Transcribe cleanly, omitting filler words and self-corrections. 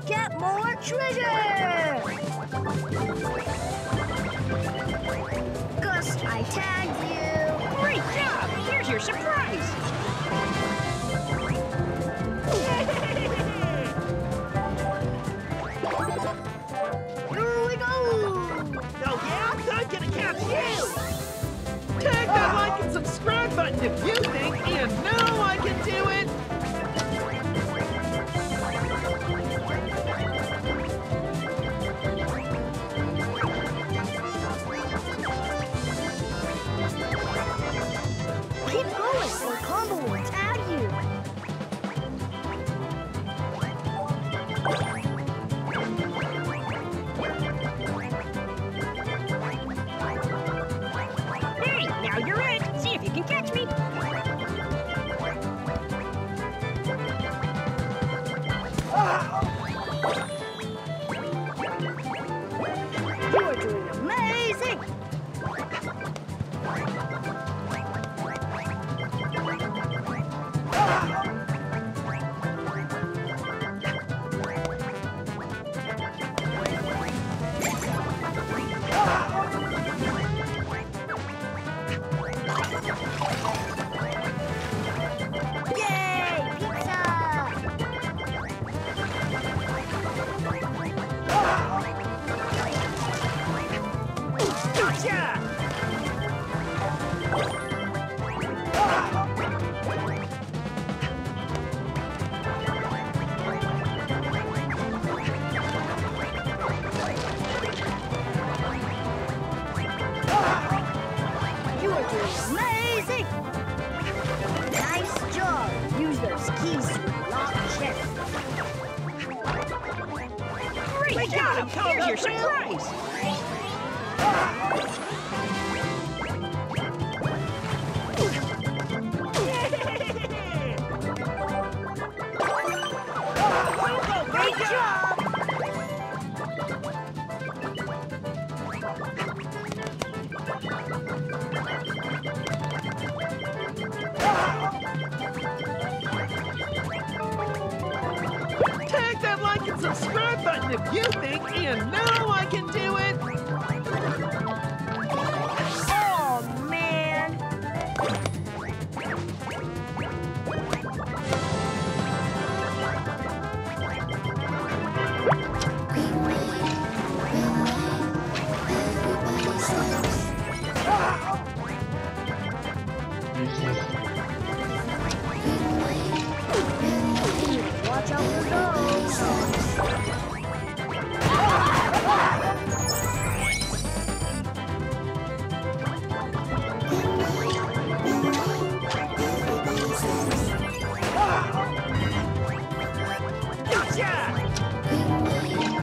to get more treasure! Gus, I tagged you! Great job! Here's your surprise! Here we go! Oh yeah? I'm gonna catch you! Tag that like and subscribe button if you think and know I can do it! Yeah!